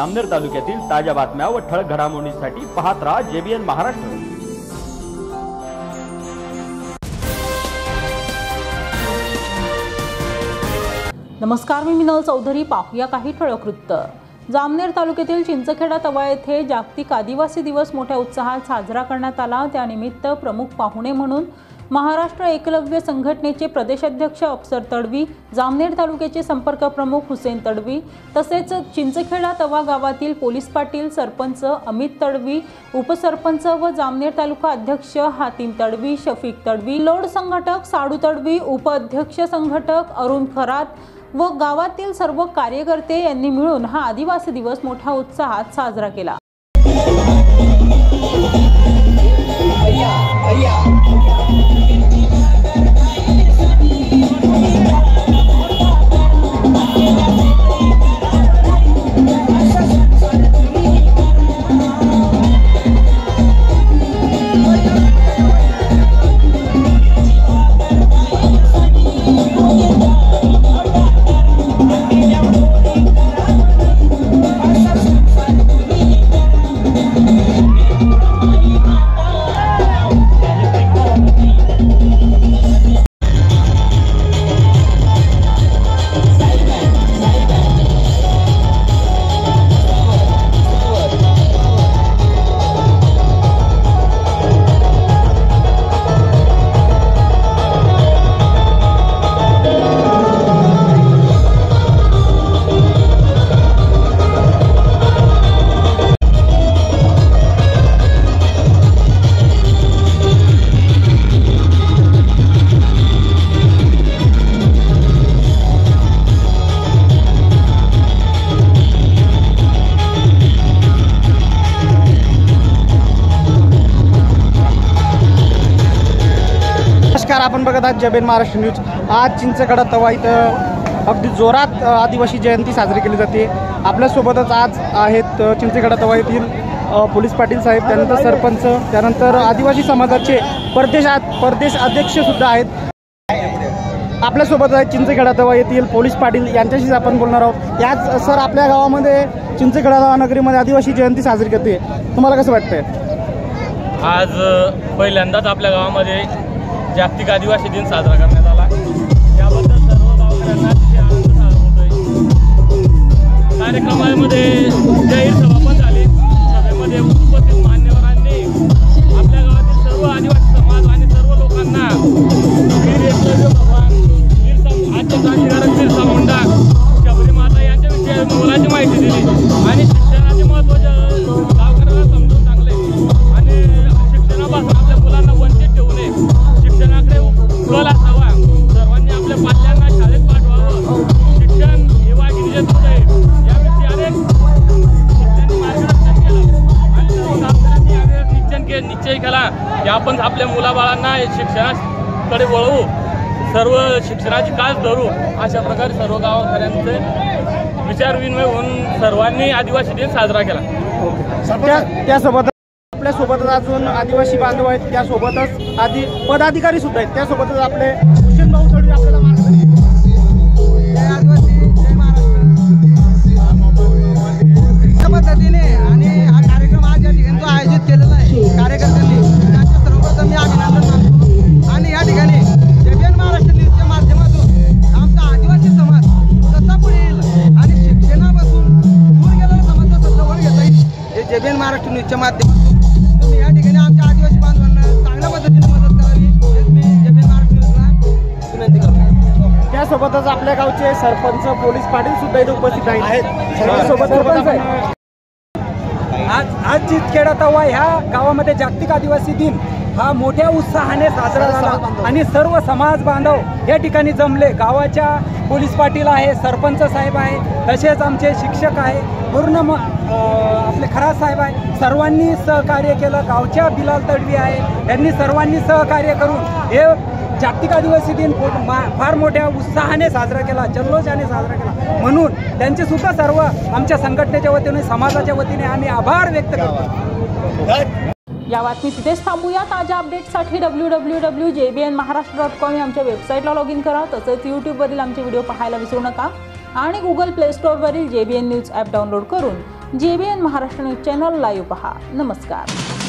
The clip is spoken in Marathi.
आमनेर तालुक्यातील ताजा बातम्या व ठळक घडामोडींसाठी पाहत रहा जेबीएन महाराष्ट्र। नमस्कार, मी मिनल चौधरी। पाहूया काही ठळक वृत्त। जामनेर तालुक्यातील चिंचखेडा तवा येथे जागतिक आदिवासी दिवस मोठ्या उत्साहात साजरा करण्यात आला। त्यानिमित्त प्रमुख पाहुणे म्हणून महाराष्ट्र एकलव्य संघटनेचे प्रदेशाध्यक्ष अफसर तडवी, जामनेर तालुक्याचे संपर्क प्रमुख हुसैन तडवी, तसेच चिंचखेडा तवा गावातील पोलीस पाटील, सरपंच अमित तडवी, उपसरपंच व जामनेर तालुका अध्यक्ष हातिम तडवी, शफीक तडवी, लोड संघटक साडू तडवी, उपाध्यक्ष संघटक अरुण खरात व गावातील सर्व कार्यकर्ते यांनी मिळून हा आदिवासी दिवस मोठ्या उत्साहात साजरा केला। आपण बघत आहात जेबीएन महाराष्ट्र न्यूज। आज चिंचखेडा तवा इथं अगदी जोरात आदिवासी जयंती साजरी केली जाते। आपल्यासोबतच आज आहेत चिंचखेडा तवा येथील पोलीस पाटील साहेब, त्यानंतर सरपंच, त्यानंतर आदिवासी समाजाचे प्रदेश अध्यक्ष सुद्धा आहेत। आपल्यासोबत आहेत चिंचखेडा तवा येथील पोलीस पाटील, यांच्याशीच आपण बोलणार आहोत। याच सर, आपल्या गावामध्ये चिंचखेडा तवा नगरीमध्ये आदिवासी जयंती साजरी करते, तुम्हाला कसं वाटतंय? आज पहिल्यांदाच आपल्या गावामध्ये जागतिक आदिवासी दिन साजरा करण्यात आला, याबद्दल सर्व गावकऱ्यांना तिथे आनंद साजरा होतोय। कार्यक्रमामध्ये जाहीर सभा पण झाली, सभेमध्ये उपस्थित मान्यवरांनी आपल्या गावातील सर्व आदिवासी समाज आणि सर्व लोकांना वीर एकलव्य भगवान, आजच्या क्रांतिकारक बिरसा मुंडा, शबरी माता यांच्याविषयी मोलाची माहिती दिली आणि शिक्षणाचे महत्त्व गावकऱ्यांना समजून सांगले आणि शिक्षणापासून आपल्या मुलांना वंचित ठेवू नये, शिक्षणाकडे कल असावा, सर्वांनी आपल्या पाल्यांना शाळेत पाठवावं, शिक्षण हे वाघिणीचे दूध आहे, याविषयी अनेक शिक्षकांनी मार्गदर्शन केलं आणि निश्चय केला की आपण आपल्या मुलाबाळांना शिक्षणाकडे वळवू, सर्व शिक्षणाची कास धरू। अशा प्रकारे सर्व गावकऱ्यांचे विचारविनिमय होऊन सर्वांनी आदिवासी दिन साजरा केला। आपल्यासोबतच अजून आदिवासी बांधव आहेत, त्यासोबतच पदाधिकारी सुद्धा आहेत, त्यासोबतच आपले हुसेन भाऊ तडवी आपल्याला महाराष्ट्र पद्धतीने आणि हा कार्यक्रम आज या ठिकाणी जो आयोजित केलेला आहे कार्यकर्त्यांनी, त्यांच्या सर्वप्रथम मी अभिनंदन करतो आणि या ठिकाणी जेबीएन महाराष्ट्र न्यूजच्या माध्यमातून आमचा आदिवासी समाज कसा पुढे येईल आणि शिक्षणापासून दूर गेलेला समाज कसा वर घेता येईल, हे जेबीएन महाराष्ट्र न्यूजच्या माध्यमातून या ठिकाणी आमच्या आदिवासी बांधवांना चांगल्या पद्धतीने मदत करावी, हेच मी जेबीएन महाराष्ट्र न्यूजला विनंती करतो। त्यासोबतच आपल्या गावचे सरपंच, पोलीस पाटील सुद्धा इथे उपस्थित आहेत। आज चिंचखेडा तवा ह्या गावामध्ये जागतिक आदिवासी दिन हा मोठ्या उत्साहाने साजरा झाला आणि सर्व समाज बांधव या ठिकाणी जमले। गावाच्या पोलीस पाटील आहे, सरपंच साहेब आहे, तसेच आमचे शिक्षक आहे, पूर्ण आपले खरात साहेब आहे, सर्वांनी सहकार्य केलं। गावच्या बिलाल तडवी आहे, यांनी सर्वांनी सहकार्य करून हे जागतिक आदिवासी दिन फार मोठ्या उत्साहाने साजरा केला, जल्लोषाने साजरा केला, म्हणून त्यांचे सुद्धा सर्व आमच्या संघटनेच्या वतीने, समाजाच्या वतीने आम्ही आभार व्यक्त करतो। या बातमी तिथेच थांबूया। ताज्या अपडेट्ससाठी www.jbnmaharashtra.com आमच्या वेबसाईटला लॉग इन करा, तसेच यूट्यूबवरील आमचे व्हिडिओ पाहायला विसरू नका आणि गुगल प्ले स्टोअरवरील जेबीएन न्यूज ॲप डाउनलोड करून JBN Maharashtra news channel live पहा. नमस्कार.